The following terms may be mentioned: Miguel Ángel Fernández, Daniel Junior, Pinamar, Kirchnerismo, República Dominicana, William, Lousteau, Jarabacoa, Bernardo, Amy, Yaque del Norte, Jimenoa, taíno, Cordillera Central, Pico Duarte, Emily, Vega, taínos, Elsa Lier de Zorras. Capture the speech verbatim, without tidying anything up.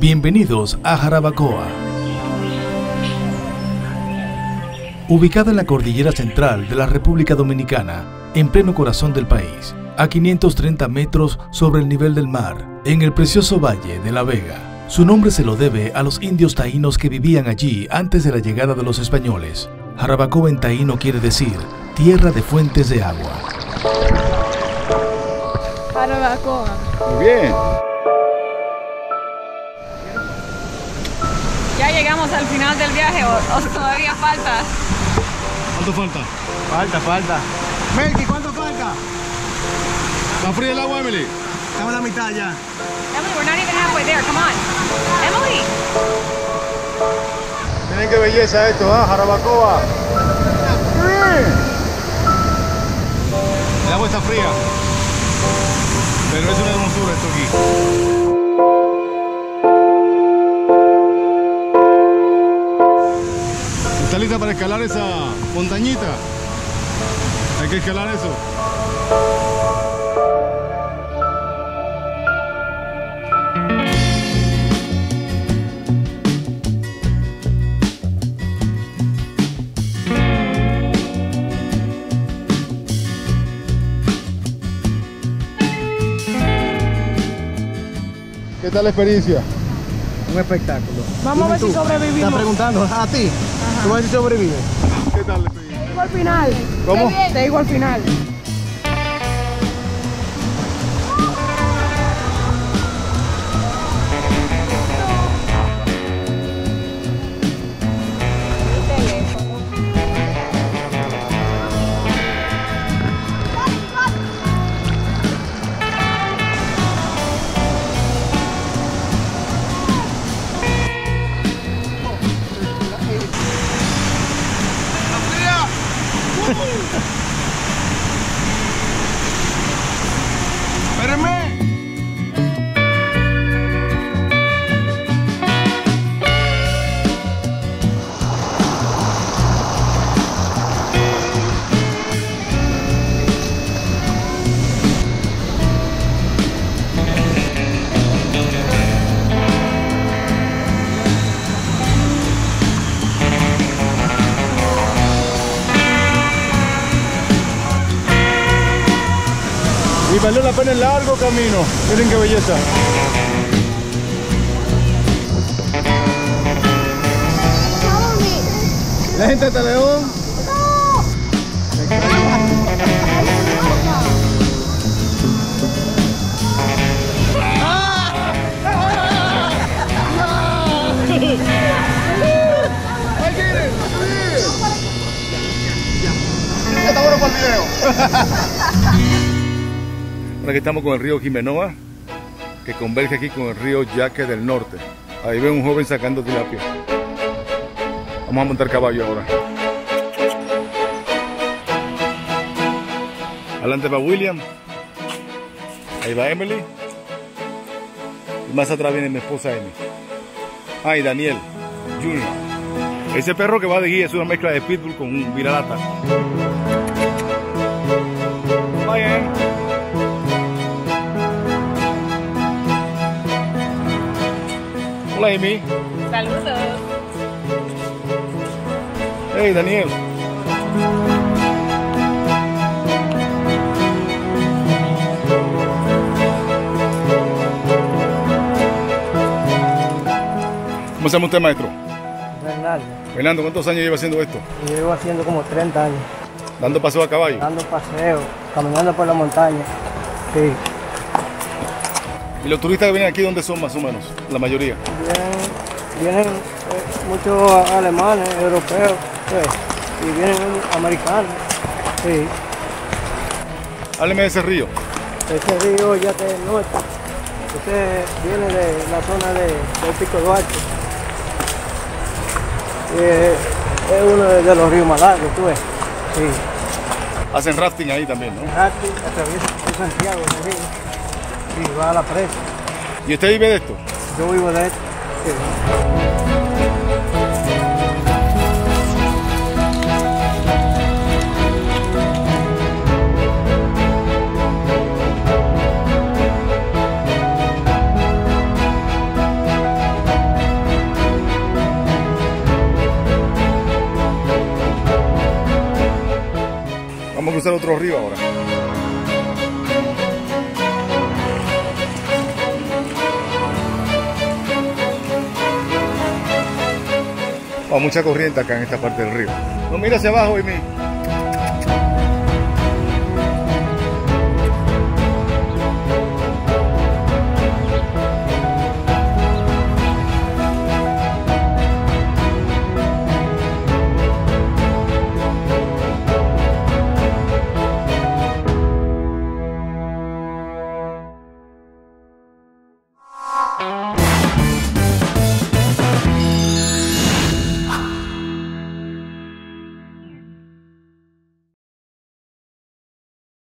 Bienvenidos a Jarabacoa. Ubicada en la Cordillera Central de la República Dominicana, en pleno corazón del país, a quinientos treinta metros sobre el nivel del mar, en el precioso valle de la Vega. Su nombre se lo debe a los indios taínos que vivían allí antes de la llegada de los españoles. Jarabacoa en taíno quiere decir tierra de fuentes de agua. Jarabacoa. Muy bien. Ya llegamos al final del viaje, o, o todavía falta. ¿Cuánto falta? Falta, falta. Melky, ¿cuánto falta? ¿Está fría el agua, Emily? Estamos a la mitad ya. Emily, we're not even halfway there, come on. Emily. Miren qué belleza esto, ¿ah? ¿eh? Jarabacoa. El agua está fría, pero es una hermosura esto aquí. ¿Está lista para escalar esa montañita? Hay que escalar eso. ¿Qué tal la experiencia? Un espectáculo. Vamos a ver si sobrevivimos. ¿Estás preguntando a ti? ¿Tú vas a sobrevivir? ¿Qué tal? Te digo al final. ¿Cómo? Te digo al final. Valió la pena el largo camino. Miren qué belleza. La gente de Teleón. Ya está bueno para el video. Aquí estamos con el río Jimenoa, que converge aquí con el río Yaque del Norte. Ahí veo un joven sacando tilapia. Vamos a montar caballo ahora. Adelante va William. Ahí va Emily. Y más atrás viene mi esposa Amy. Ah, y Daniel Junior. Ese perro que va de guía es una mezcla de pitbull con un viralata. Vayan. Hola, Amy. Saludos. Hey, Daniel. ¿Cómo se llama usted, maestro? Bernardo. Bernardo, ¿cuántos años lleva haciendo esto? Yo llevo haciendo como treinta años. ¿Dando paseo a caballo? Dando paseo, caminando por la montaña. Sí. ¿Y los turistas que vienen aquí, dónde son más o menos? La mayoría. Bien, vienen muchos alemanes, europeos, sí, y vienen americanos. Sí. Hábleme de ese río. Ese río ya está del norte. Este viene de la zona de, de Pico Duarte. Eh, es uno de los ríos más largos, tú ves. Sí. Hacen rafting ahí también, ¿no? Rafting, atraviesan Santiago, el río. Sí, va a la presa. ¿Y usted vive de esto? Yo vivo de esto. Sí. Vamos a cruzar otro río ahora. Oh, mucha corriente acá en esta parte del río. No, mira hacia abajo, Amy.